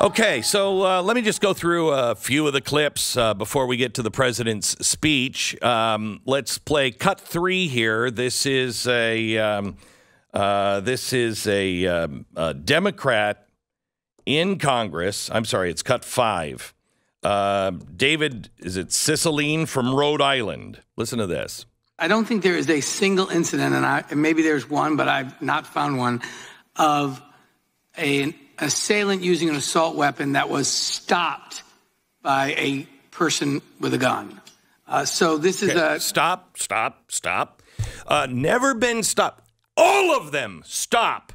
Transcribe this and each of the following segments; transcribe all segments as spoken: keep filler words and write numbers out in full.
Okay, so uh, let me just go through a few of the clips uh, before we get to the president's speech. Um, let's play cut three here. This is a um, uh, this is a, um, a Democrat in Congress. I'm sorry, it's cut five. Uh, David, is it Cicilline from Rhode Island? Listen to this. I don't think there is a single incident, and, I, and maybe there's one, but I've not found one, of a assailant using an assault weapon that was stopped by a person with a gun. Uh, so this is okay. a... Stop, stop, stop. Uh, never been stopped. All of them stop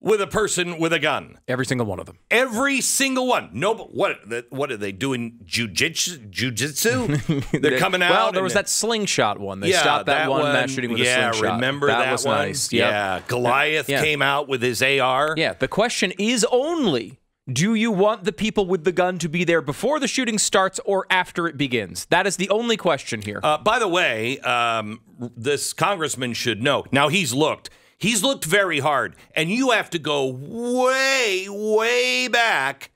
with a person with a gun. Every single one of them. Every single one. No, but what, what are they doing? Jujitsu? Jujitsu? They're coming out. Well, there was that slingshot one. They yeah, stopped that, that one, one mass shooting with yeah, a slingshot. Yeah, remember that, that was one? Nice. Yep. Yeah, Goliath yeah. came out with his A R. Yeah, the question is only, do you want the people with the gun to be there before the shooting starts or after it begins? That is the only question here. Uh, by the way, um, this congressman should know. Now, he's looked. He's looked very hard, and you have to go way, way back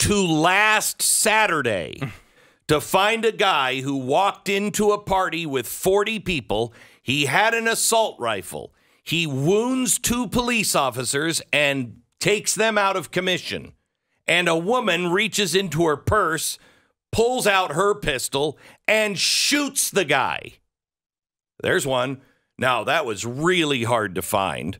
to last Saturday to find a guy who walked into a party with forty people. He had an assault rifle. He wounds two police officers and takes them out of commission. And a woman reaches into her purse, pulls out her pistol, and shoots the guy. There's one. Now, that was really hard to find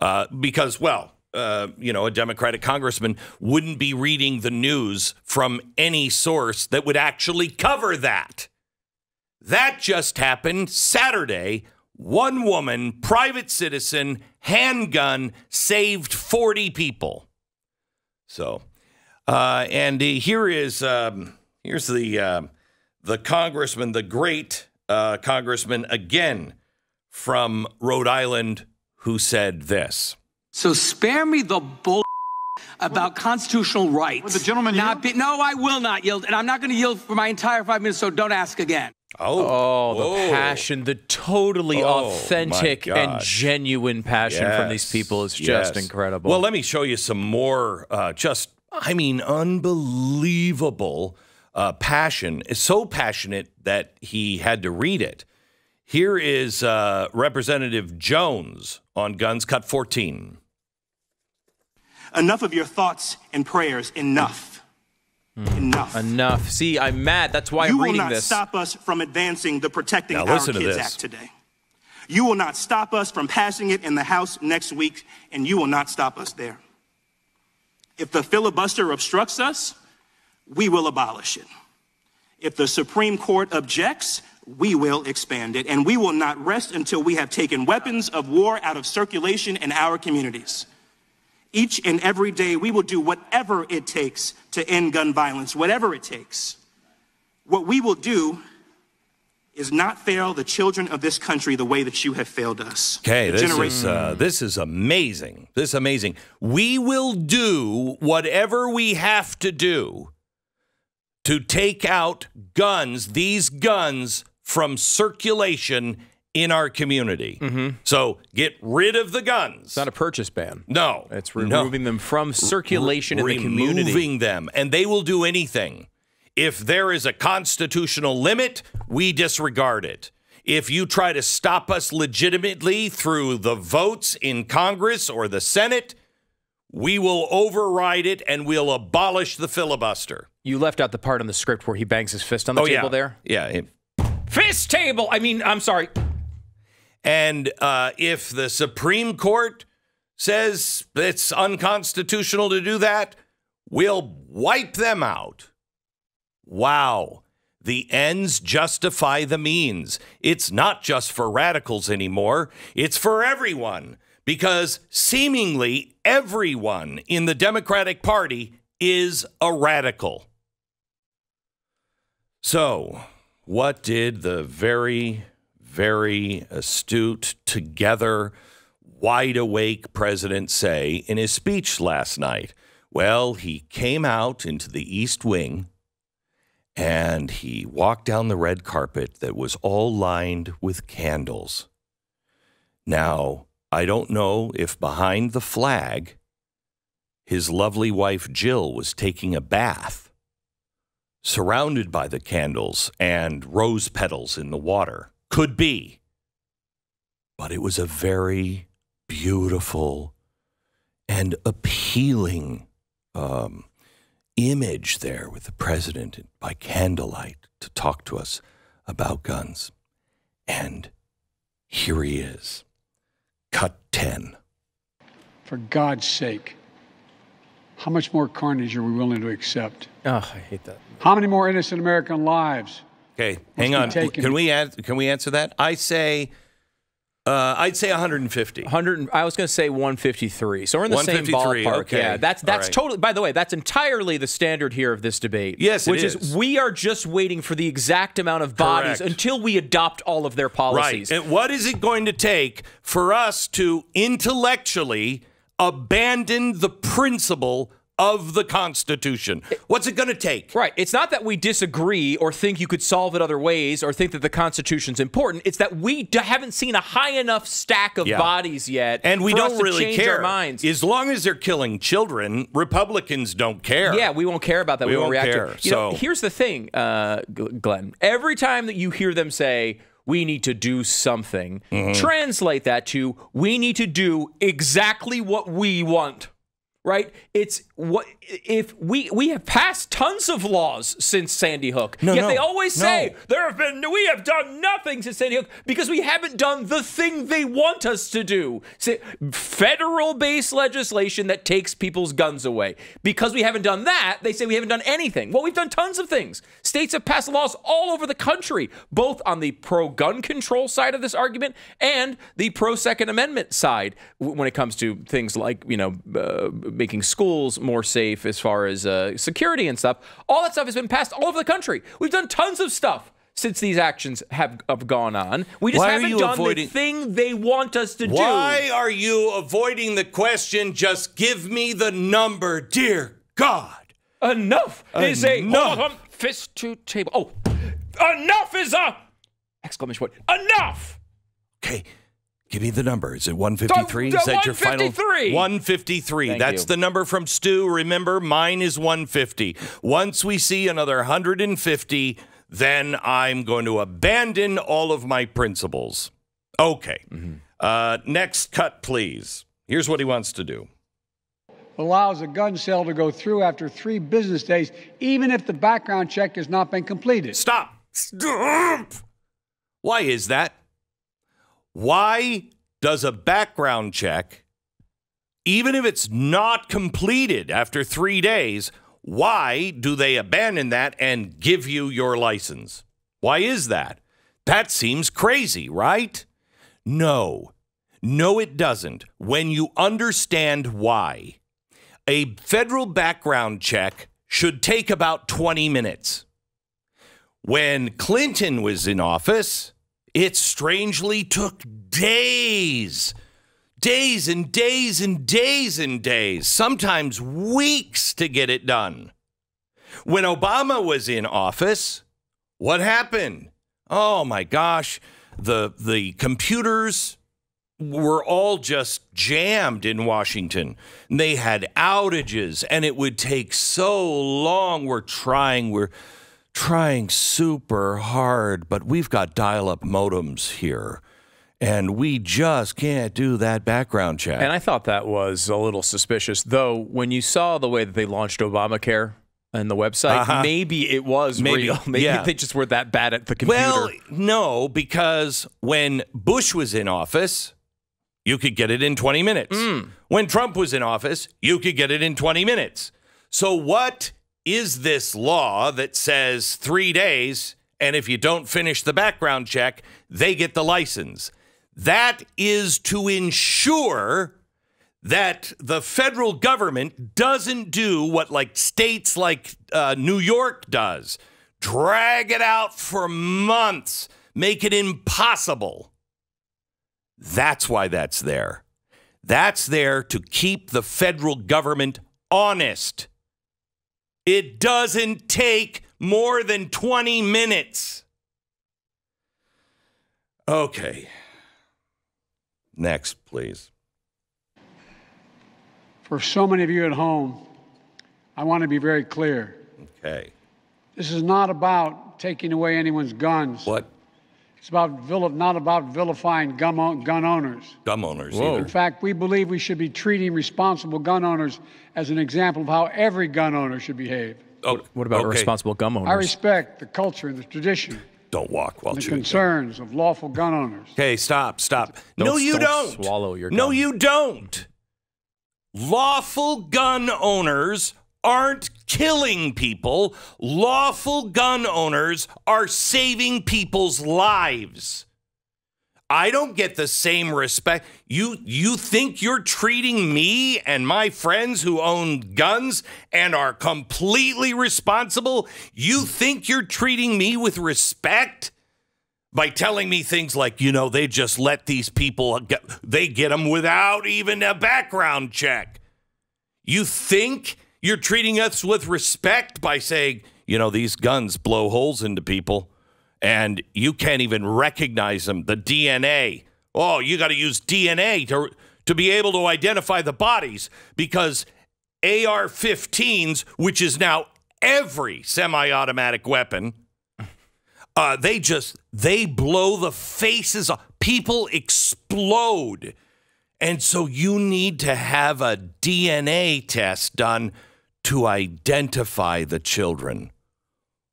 uh, because, well, uh, you know, a Democratic congressman wouldn't be reading the news from any source that would actually cover that. That just happened Saturday. One woman, private citizen, handgun, saved forty people. So, uh, and here is, um, here's the, uh, the congressman, the great uh, congressman again, from Rhode Island, who said this. So spare me the bull about constitutional rights. Would the gentleman not be, no, I will not yield, and I'm not going to yield for my entire five minutes, so don't ask again. Oh, oh the passion, the totally oh, authentic and genuine passion yes. from these people is just yes. incredible. Well, let me show you some more uh, just, I mean, unbelievable uh, passion. It's so passionate that he had to read it. Here is uh, Representative Jones on guns, cut fourteen. Enough of your thoughts and prayers. Enough. Mm. Enough. Enough. See, I'm mad. That's why I'm reading this. You will not stop us from advancing the Protecting Our Kids Act today. You will not stop us from passing it in the House next week, and you will not stop us there. If the filibuster obstructs us, we will abolish it. If the Supreme Court objects, we will expand it, and we will not rest until we have taken weapons of war out of circulation in our communities. Each and every day, we will do whatever it takes to end gun violence, whatever it takes. What we will do is not fail the children of this country the way that you have failed us. Okay, this is, uh, this is amazing. This is amazing. We will do whatever we have to do to take out guns, these guns, from circulation in our community. Mm-hmm. So get rid of the guns. It's not a purchase ban. No. It's removing no. them from circulation Re in the community. Removing them, and they will do anything. If there is a constitutional limit, we disregard it. If you try to stop us legitimately through the votes in Congress or the Senate, we will override it, and we'll abolish the filibuster. You left out the part in the script where he bangs his fist on the oh, table yeah. there. Yeah, yeah. Fist table. I mean, I'm sorry. And uh, if the Supreme Court says it's unconstitutional to do that, we'll wipe them out. Wow. The ends justify the means. It's not just for radicals anymore. It's for everyone, because seemingly everyone in the Democratic Party is a radical. So what did the very, very astute, together, wide-awake president say in his speech last night? Well, he came out into the East Wing, and he walked down the red carpet that was all lined with candles. Now, I don't know if behind the flag, his lovely wife Jill was taking a bath, surrounded by the candles and rose petals in the water. Could be. But it was a very beautiful and appealing um, image there with the president by candlelight to talk to us about guns. And here he is. Cut ten. For God's sake, how much more carnage are we willing to accept? Oh, I hate that. How many more innocent American lives? Okay, hang on. Can we add, can we answer that? I say, uh, I'd say one hundred fifty. one hundred. I was going to say one fifty-three. So we're in the same ballpark. Okay. Yeah, that's that's right. Totally. By the way, that's entirely the standard here of this debate. Yes, which it is. is we are just waiting for the exact amount of bodies Correct. until we adopt all of their policies. Right. And what is it going to take for us to intellectually abandon the principle of the Constitution? What's it going to take? Right. It's not that we disagree or think you could solve it other ways or think that the Constitution's important. It's that we d haven't seen a high enough stack of yeah. bodies yet. And we don't really care. Our minds. As long as they're killing children, Republicans don't care. Yeah, we won't care about that. We, we won't react care. To you so. know, here's the thing, uh, Glenn. Every time that you hear them say, we need to do something, mm-hmm. translate that to, we need to do exactly what we want, right? It's what if we we have passed tons of laws since Sandy Hook. No, yet no, they always no. say there have been we have done nothing since Sandy Hook because we haven't done the thing they want us to do. Federal-based legislation that takes people's guns away. Because we haven't done that, they say we haven't done anything. Well, we've done tons of things. States have passed laws all over the country, both on the pro-gun control side of this argument and the pro-Second Amendment side when it comes to things like, you know, uh, making schools more safe as far as uh, security and stuff. All that stuff has been passed all over the country. We've done tons of stuff since these actions have, have gone on. We just Why haven't done avoiding... the thing they want us to Why do. Why are you avoiding the question? Just give me the number, dear God. Enough, Enough. is a hold on, fist to table. Oh, enough is a exclamation point. Enough. Okay. Give me the number. Is it one fifty-three? Is that your final? one fifty-three. Thank That's you. the number from Stu. Remember, mine is one fifty. Once we see another one hundred fifty, then I'm going to abandon all of my principles. Okay. Mm-hmm. uh, next cut, please. Here's what he wants to do. Allows a gun sale to go through after three business days, even if the background check has not been completed. Stop. Stop. Why is that? Why does a background check, even if it's not completed after three days, why do they abandon that and give you your license? Why is that? That seems crazy, right? No. No, it doesn't. When you understand why. A federal background check should take about twenty minutes. When Clinton was in office, it strangely took days, days and days and days and days, sometimes weeks to get it done. When Obama was in office, what happened? Oh, my gosh, the, the computers were all just jammed in Washington. They had outages, and it would take so long. We're trying, we're... trying super hard, but we've got dial-up modems here, and we just can't do that background check. And I thought that was a little suspicious, though, when you saw the way that they launched Obamacare and the website, uh-huh. maybe it was maybe, real. Maybe yeah. they just were that bad at the computer. Well, no, because when Bush was in office, you could get it in twenty minutes. Mm. When Trump was in office, you could get it in twenty minutes. So what is this law that says three days, and if you don't finish the background check, they get the license? That is to ensure that the federal government doesn't do what like states like uh, New York does, drag it out for months, make it impossible. That's why that's there. That's there to keep the federal government honest. It doesn't take more than twenty minutes. Okay. Next, please. For so many of you at home, I want to be very clear. Okay. This is not about taking away anyone's guns. What? It's about not about vilifying gun, gun owners. Gun owners, either. In fact, we believe we should be treating responsible gun owners as an example of how every gun owner should behave. Oh, what about okay. responsible gun owners? I respect the culture and the tradition. Don't walk while shooting. The concerns of lawful gun owners. Okay, stop, stop. Don't, no, you don't. don't. Swallow your. Gun. No, you don't. Lawful gun owners aren't killing people. Lawful gun owners are saving people's lives. I don't get the same respect. You you think you're treating me and my friends who own guns and are completely responsible? You think you're treating me with respect by telling me things like, you know, they just let these people, get, they get them without even a background check. You think you're treating us with respect by saying, you know, these guns blow holes into people. And you can't even recognize them. The D N A. Oh, you got to use D N A to, to be able to identify the bodies because A R fifteens, which is now every semi-automatic weapon, uh, they just, they blow the faces off. People explode. And so you need to have a D N A test done to identify the children.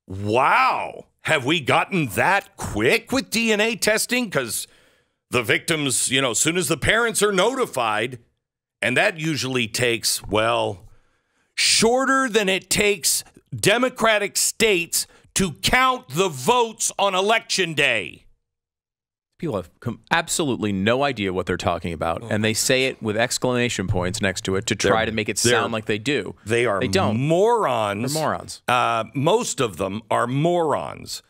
Wow. Have we gotten that quick with D N A testing? Because the victims, you know, as soon as the parents are notified, and that usually takes, well, shorter than it takes Democratic states to count the votes on Election Day. People have absolutely no idea what they're talking about, oh. and they say it with exclamation points next to it to try they're, to make it sound like they do. They are they don't. morons. They're morons. Uh, most of them are morons.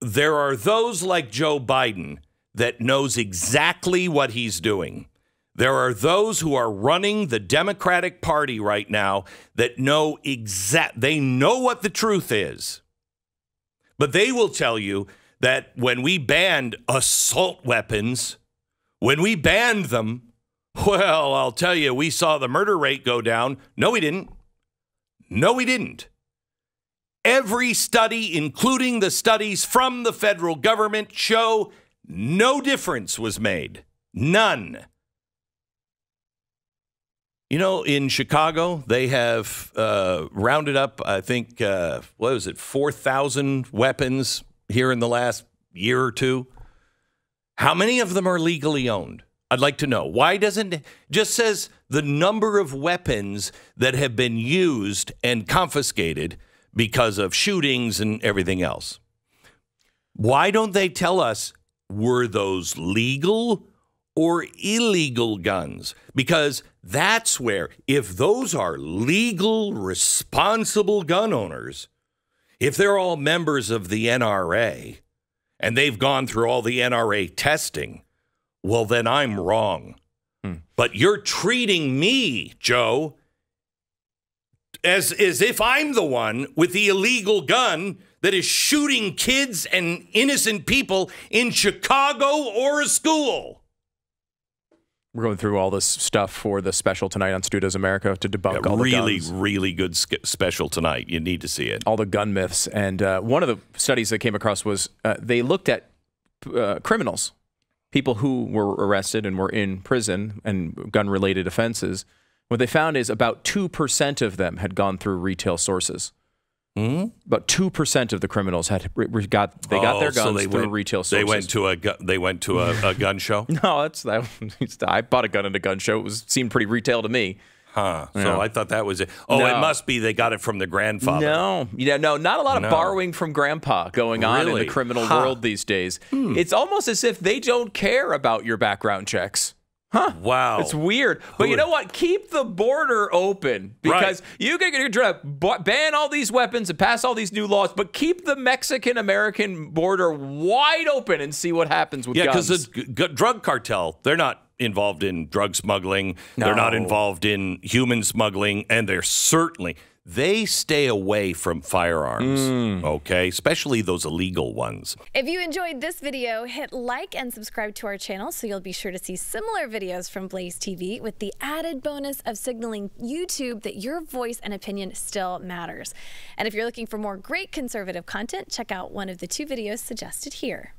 There are those like Joe Biden that knows exactly what he's doing. There are those who are running the Democratic Party right now that know exact. They know what the truth is, but they will tell you that when we banned assault weapons, when we banned them, well, I'll tell you, we saw the murder rate go down. No, we didn't. No, we didn't. Every study, including the studies from the federal government, show no difference was made. None. You know, in Chicago, they have uh, rounded up, I think, uh, what was it, four thousand weapons here in the last year or two. How many of them are legally owned? I'd like to know. Why doesn't it just says the number of weapons that have been used and confiscated because of shootings and everything else? Why don't they tell us, were those legal or illegal guns? Because that's where, if those are legal, responsible gun owners, if they're all members of the N R A and they've gone through all the N R A testing, well, then I'm wrong. Hmm. But you're treating me, Joe, as, as if I'm the one with the illegal gun that is shooting kids and innocent people in Chicago or a school. We're going through all this stuff for the special tonight on Studios America to debunk yeah, all the really, guns. Really good special tonight. You need to see it. All the gun myths. And uh, one of the studies that came across was uh, they looked at uh, criminals, people who were arrested and were in prison and gun-related offenses. What they found is about two percent of them had gone through retail sources. Mm-hmm. About two percent of the criminals had got they got oh, their guns so they through went, retail sources. They went to a gu they went to a, a gun show. No, that's that. I bought a gun at a gun show. It was seemed pretty retail to me. Huh. Yeah. So I thought that was it. Oh, no. It must be they got it from the grandfather. No, yeah, no, not a lot of no. borrowing from grandpa going on really? in the criminal huh. world these days. Hmm. It's almost as if they don't care about your background checks. Huh. Wow. It's weird. But you know what? Keep the border open because right. you can you're trying to ban all these weapons and pass all these new laws, but keep the Mexican-American border wide open and see what happens with yeah, guns. Yeah, because the drug cartel, they're not involved in drug smuggling. No. They're not involved in human smuggling. And they're certainly, They stay away from firearms, mm. okay? Especially those illegal ones. If you enjoyed this video, hit like and subscribe to our channel so you'll be sure to see similar videos from Blaze T V with the added bonus of signaling YouTube that your voice and opinion still matters. And if you're looking for more great conservative content, check out one of the two videos suggested here.